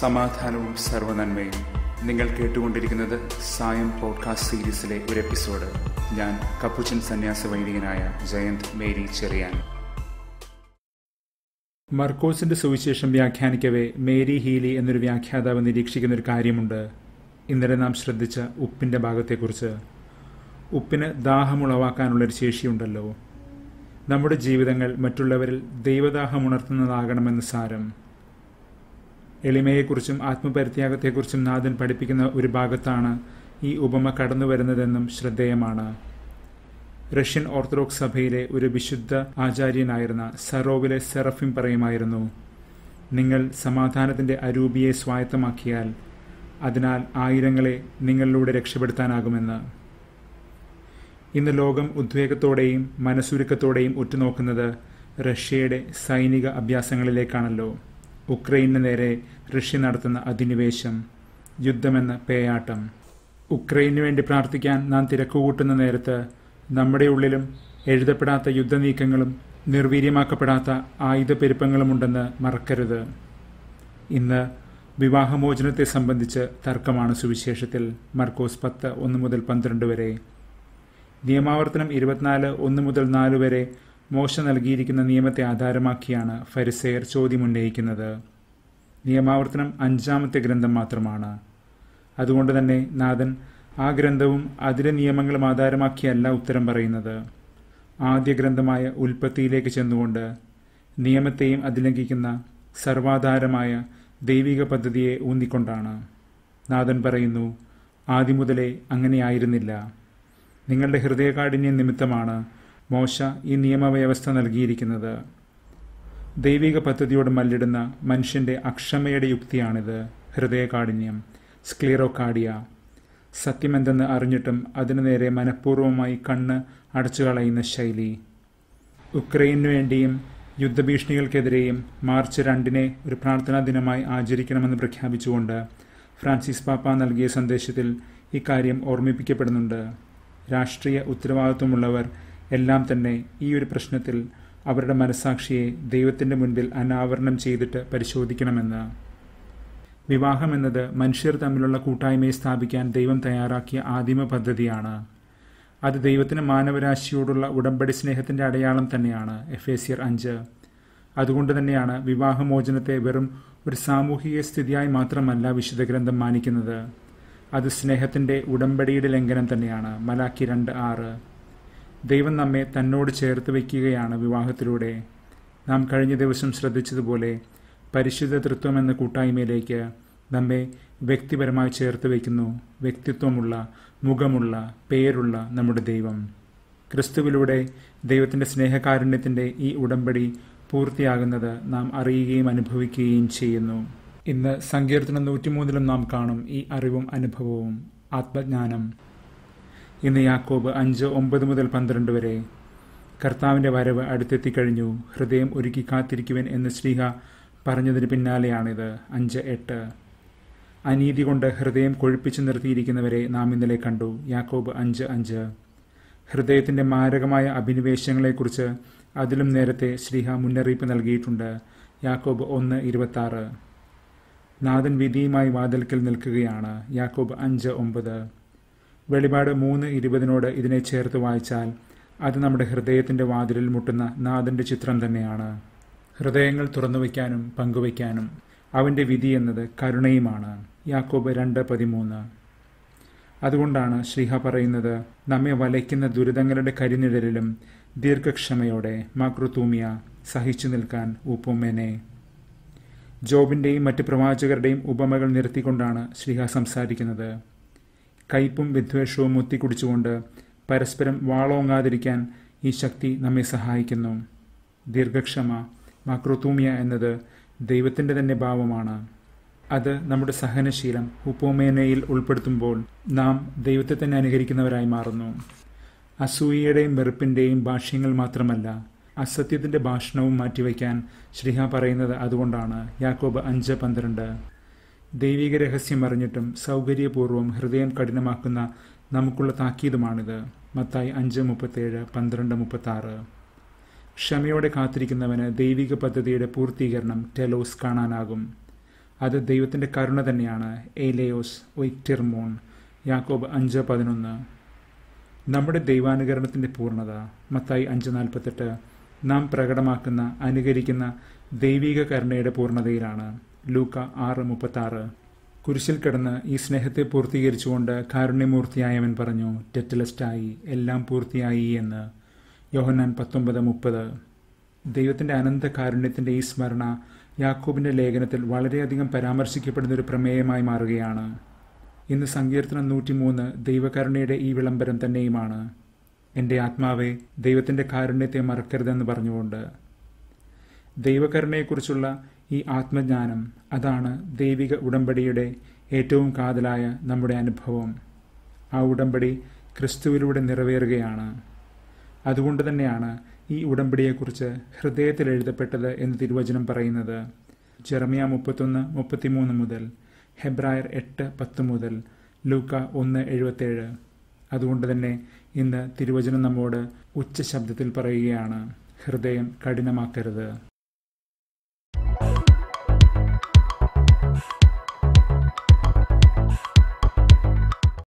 സമാധാനവും സർവ്വനന്മയും. നിങ്ങൾ കേട്ടുകൊണ്ടിരിക്കുന്നത് സായം പോഡ്കാസ്റ്റ് സീരീസിലെ ഒരു എപ്പിസോഡ്. ഞാൻ കപ്പുച്ചൻ സന്യാസ വൈദികനായ ജയന്ത് മേരി ചെറിയാൻ. മർക്കോസിന്റെ സുവിശേഷം വ്യാഖ്യാനിക്കവേ മേരി ഹീലി എന്നൊരു വ്യാഖ്യാതാവ് നിരീക്ഷിക്കുന്ന ഒരു കാര്യമുണ്ട്. ഇന്നലെ നാം ശ്രദ്ധിച്ച ഉപ്പിന്റെ ഭാഗത്തെക്കുറിച്ച്. ഉപ്പിന് ദാഹമുളവാക്കാനുള്ളൊരു ശേഷിയുണ്ടല്ലോ. നമ്മുടെ ജീവിതങ്ങൾ മറ്റുള്ളവരിൽ ദൈവദാഹമുണർത്തുന്നതാകണമെന്ന് സാരം. എളിമയെക്കുറിച്ചും ആത്മപരിത്യാഗത്തെക്കുറിച്ചും നാഥൻ പഠിപ്പിക്കുന്ന ഒരു ഭാഗത്താണ് ഈ ഉപമ കടന്നുവരുന്നതെന്നും ശ്രദ്ധേയമാണ്. റഷ്യൻ ഓർത്തഡോക്സ് സഭയിലെ ഒരു വിശുദ്ധ ആചാര്യനായിരുന്ന സറോവിലെ സെറഫിം പറയുമായിരുന്നു, നിങ്ങൾ സമാധാനത്തിൻ്റെ അരൂപിയെ സ്വായത്തമാക്കിയാൽ അതിനാൽ ആയിരങ്ങളെ നിങ്ങളിലൂടെ രക്ഷപ്പെടുത്താനാകുമെന്ന്. ഇന്ന് ലോകം ഉദ്വേഗത്തോടെയും മനസ്സുരുക്കത്തോടെയും ഉറ്റുനോക്കുന്നത് റഷ്യയുടെ സൈനിക അഭ്യാസങ്ങളിലേക്കാണല്ലോ. ഉക്രൈനു നേരെ റഷ്യ നടത്തുന്ന അധിനിവേശം, യുദ്ധമെന്ന പേയാട്ടം. ഉക്രൈനു വേണ്ടി പ്രാർത്ഥിക്കാൻ നാം തിരക്കുകൂട്ടുന്ന നേരത്ത് നമ്മുടെ ഉള്ളിലും എഴുതപ്പെടാത്ത യുദ്ധനീക്കങ്ങളും നിർവീര്യമാക്കപ്പെടാത്ത ആയുധപ്പെരുപ്പങ്ങളുമുണ്ടെന്ന് മറക്കരുത്. ഇന്ന് വിവാഹമോചനത്തെ സംബന്ധിച്ച് തർക്കമാണ് സുവിശേഷത്തിൽ. മർക്കോസ് 10:1-12 വരെ. നിയമാവർത്തനം 24:1-4 വരെ മോശ നൽകിയിരിക്കുന്ന നിയമത്തെ ആധാരമാക്കിയാണ് ഫരിസേയർ ചോദ്യമുന്നയിക്കുന്നത്. നിയമാവർത്തനം 5-ാമത്തെ ഗ്രന്ഥം മാത്രമാണ്. അതുകൊണ്ട് തന്നെ നാഥൻ ആ ഗ്രന്ഥവും അതിലെ നിയമങ്ങളും ആധാരമാക്കിയല്ല ഉത്തരം പറയുന്നത്. ആദ്യ ഗ്രന്ഥമായ ഉൽപ്പത്തിയിലേക്ക് ചെന്നുകൊണ്ട് നിയമത്തെയും അതിലംഘിക്കുന്ന സർവാധാരമായ ദൈവിക പദ്ധതിയെ ഊന്നിക്കൊണ്ടാണ് നാഥൻ പറയുന്നു, ആദ്യം മുതലേ അങ്ങനെയായിരുന്നില്ല. നിങ്ങളുടെ ഹൃദയകാഠിന്യം നിമിത്തമാണ് മോശ ഈ നിയമവ്യവസ്ഥ നൽകിയിരിക്കുന്നത്. ദൈവിക പദ്ധതിയോട് മല്ലിടുന്ന മനുഷ്യൻ്റെ അക്ഷമയുടെ യുക്തിയാണിത്. ഹൃദയകാഠിന്യം, സ്ക്ലീറോകാർഡിയ. സത്യമെന്തെന്ന് അറിഞ്ഞിട്ടും അതിനു നേരെ മനഃപൂർവ്വമായി കണ്ണ് അടച്ചു കളയുന്ന ശൈലി. ഉക്രൈനു വേണ്ടിയും യുദ്ധഭീഷണികൾക്കെതിരെയും മാർച്ച് 2-നെ ഒരു പ്രാർത്ഥനാ ദിനമായി ആചരിക്കണമെന്ന് പ്രഖ്യാപിച്ചുകൊണ്ട് ഫ്രാൻസിസ് പാപ്പ നൽകിയ സന്ദേശത്തിൽ ഇക്കാര്യം ഓർമ്മിപ്പിക്കപ്പെടുന്നുണ്ട്. രാഷ്ട്രീയ ഉത്തരവാദിത്വമുള്ളവർ എല്ലാം തന്നെ ഈ ഒരു പ്രശ്നത്തിൽ അവരുടെ മനസാക്ഷിയെ ദൈവത്തിൻ്റെ മുൻപിൽ അനാവരണം ചെയ്തിട്ട് പരിശോധിക്കണമെന്ന്. വിവാഹം എന്നത് മനുഷ്യർ തമ്മിലുള്ള കൂട്ടായ്മയെ സ്ഥാപിക്കാൻ ദൈവം തയ്യാറാക്കിയ ആദിമ പദ്ധതിയാണ്. അത് ദൈവത്തിന് മാനവരാശിയോടുള്ള ഉടമ്പടി സ്നേഹത്തിൻ്റെ അടയാളം തന്നെയാണ്. എഫേസ്യർ 5. അതുകൊണ്ട് തന്നെയാണ് വിവാഹമോചനത്തെ വെറും ഒരു സാമൂഹിക സ്ഥിതിയായി മാത്രമല്ല വിശുദ്ധ ഗ്രന്ഥം മാനിക്കുന്നത്. അത് സ്നേഹത്തിൻ്റെ ഉടമ്പടിയുടെ ലംഘനം തന്നെയാണ്. മലാക്കി 2:6. ദൈവം നമ്മെ തന്നോട് ചേർത്ത് വയ്ക്കുകയാണ് വിവാഹത്തിലൂടെ. നാം കഴിഞ്ഞ ദിവസം ശ്രദ്ധിച്ചതുപോലെ പരിശുദ്ധ തൃത്വം എന്ന കൂട്ടായ്മയിലേക്ക് നമ്മെ വ്യക്തിപരമായി ചേർത്ത് വയ്ക്കുന്നു വ്യക്തിത്വമുള്ള, മുഖമുള്ള, പേരുള്ള നമ്മുടെ ദൈവം. ക്രിസ്തുവിലൂടെ ദൈവത്തിൻ്റെ സ്നേഹകാരുണ്യത്തിൻ്റെ ഈ ഉടമ്പടി പൂർത്തിയാകുന്നത് നാം അറിയുകയും അനുഭവിക്കുകയും ചെയ്യുന്നു. ഇന്ന് സങ്കീർത്തനം 103 നാം കാണും ഈ അറിവും അനുഭവവും, ആത്മജ്ഞാനം. ഇന്ന് യാക്കോബ് 5:9-12 വരെ. കർത്താവിൻ്റെ വരവ് അടുത്തെത്തിക്കഴിഞ്ഞു, ഹൃദയം ഒരുക്കി കാത്തിരിക്കുവൻ എന്ന് ശ്ലീഹ പറഞ്ഞതിന് പിന്നാലെയാണിത്. 5:8. അനീതി കൊണ്ട് ഹൃദയം കൊഴുപ്പിച്ചു നിർത്തിയിരിക്കുന്നവരെ നാം ഇന്നലെ കണ്ടു. യാക്കോബ് 5:5. ഹൃദയത്തിൻ്റെ മാരകമായ അഭിനിവേശങ്ങളെക്കുറിച്ച് അതിലും നേരത്തെ ശ്ലീഹ മുന്നറിയിപ്പ് നൽകിയിട്ടുണ്ട്. യാക്കോബ് 1:26. നാഥൻ വിധിയുമായി വാതിൽക്കൽ നിൽക്കുകയാണ്. യാക്കോബ് 5:9. വെളിപാട് 3:20 ഇതിനെ ചേർത്ത് വായിച്ചാൽ അത് നമ്മുടെ ഹൃദയത്തിൻ്റെ വാതിലിൽ മുട്ടുന്ന നാഥൻ്റെ ചിത്രം തന്നെയാണ്. ഹൃദയങ്ങൾ തുറന്നു വയ്ക്കാനും പങ്കുവയ്ക്കാനും. അവൻ്റെ വിധി എന്നത് കരുണയുമാണ്. യാക്കോബ് 2:13. അതുകൊണ്ടാണ് ശ്ലീഹ പറയുന്നത്, നമ്മെ വലയ്ക്കുന്ന ദുരിതങ്ങളുടെ കരിനിഴലിലും ദീർഘക്ഷമയോടെ മാക്രുതൂമിയ സഹിച്ചു നിൽക്കാൻ ഉപ്പുമേനെ. ജോബിൻ്റെയും മറ്റ് പ്രവാചകരുടെയും ഉപമകൾ നിർത്തിക്കൊണ്ടാണ് ശ്ലീഹ സംസാരിക്കുന്നത്. കയ്പും വിദ്വേഷവും മുത്തിക്കുടിച്ചുകൊണ്ട് പരസ്പരം വാളോങ്ങാതിരിക്കാൻ ഈ ശക്തി നമ്മെ സഹായിക്കുന്നു. ദീർഘക്ഷമ, മാക്രുതൂമിയ എന്നത് ദൈവത്തിൻ്റെ തന്നെ ഭാവമാണ്. അത് നമ്മുടെ സഹനശീലം ഉപ്പോമേനയിൽ ഉൾപ്പെടുത്തുമ്പോൾ നാം ദൈവത്തെ തന്നെ അനുകരിക്കുന്നവരായി മാറുന്നു. അസൂയയുടെയും വെറുപ്പിൻ്റെയും ഭാഷ്യങ്ങൾ മാത്രമല്ല, അസത്യത്തിൻ്റെ ഭാഷണവും മാറ്റിവെക്കാൻ ശ്ലീഹ പറയുന്നത് അതുകൊണ്ടാണ്. യാക്കോബ് 5:12. ദൈവിക രഹസ്യം അറിഞ്ഞിട്ടും സൗകര്യപൂർവ്വം ഹൃദയം കഠിനമാക്കുന്ന നമുക്കുള്ള താക്കീതുമാണിത്. മത്തായി 5:37-12-36. ക്ഷമയോടെ കാത്തിരിക്കുന്നവന് ദൈവിക പദ്ധതിയുടെ പൂർത്തീകരണം, ടെലോസ്, കാണാനാകും. അത് ദൈവത്തിൻ്റെ കരുണ തന്നെയാണ്. ഏലയോസ് ഒയ്റ്റിർമോൺ യാക്കോബ് 5:11. നമ്മുടെ ദൈവാനുകരണത്തിൻ്റെ പൂർണ്ണത മത്തായി 5:48. നാം പ്രകടമാക്കുന്ന അനുകരിക്കുന്ന ദൈവിക കരുണയുടെ പൂർണ്ണതയിലാണ് ലൂക്ക 6:36. കുരിശിൽ കിടന്ന് ഈ സ്നേഹത്തെ പൂർത്തീകരിച്ചുകൊണ്ട് കാരുണ്യമൂർത്തിയായവൻ പറഞ്ഞു, ടെറ്റലസ്റ്റായി, എല്ലാം പൂർത്തിയായി എന്ന്. യോഹന്നാൻ 19:30. ദൈവത്തിൻ്റെ അനന്ത കാരുണ്യത്തിൻ്റെ ഈ സ്മരണ യാക്കോബിൻ്റെ ലേഖനത്തിൽ വളരെയധികം പരാമർശിക്കപ്പെടുന്നൊരു പ്രമേയമായി മാറുകയാണ്. ഇന്ന് സങ്കീർത്തനം 103 ദൈവകരുണയുടെ ഈ വിളംബരം തന്നെയുമാണ്. എൻ്റെ ആത്മാവെ, ദൈവത്തിൻ്റെ കാരുണ്യത്തെ മറക്കരുതെന്ന് പറഞ്ഞുകൊണ്ട്. ദൈവകരുണയെക്കുറിച്ചുള്ള ഈ ആത്മജ്ഞാനം, അതാണ് ദൈവിക ഉടമ്പടിയുടെ ഏറ്റവും കാതലായ നമ്മുടെ അനുഭവം. ആ ഉടമ്പടി ക്രിസ്തുവിലൂടെ നിറവേറുകയാണ്. അതുകൊണ്ട് തന്നെയാണ് ഈ ഉടമ്പടിയെക്കുറിച്ച് ഹൃദയത്തിൽ എഴുതപ്പെട്ടത് എന്ന് തിരുവചനം പറയുന്നത്. ജെറമ്യാ 31:33 മുതൽ, Hebrayer 8:10 മുതൽ, Luke 1:77. അതുകൊണ്ട് തന്നെ ഇന്ന് തിരുവചനം നമ്മോട് ഉച്ചശബ്ദത്തിൽ പറയുകയാണ്, ഹൃദയം കഠിനമാക്കരുത്.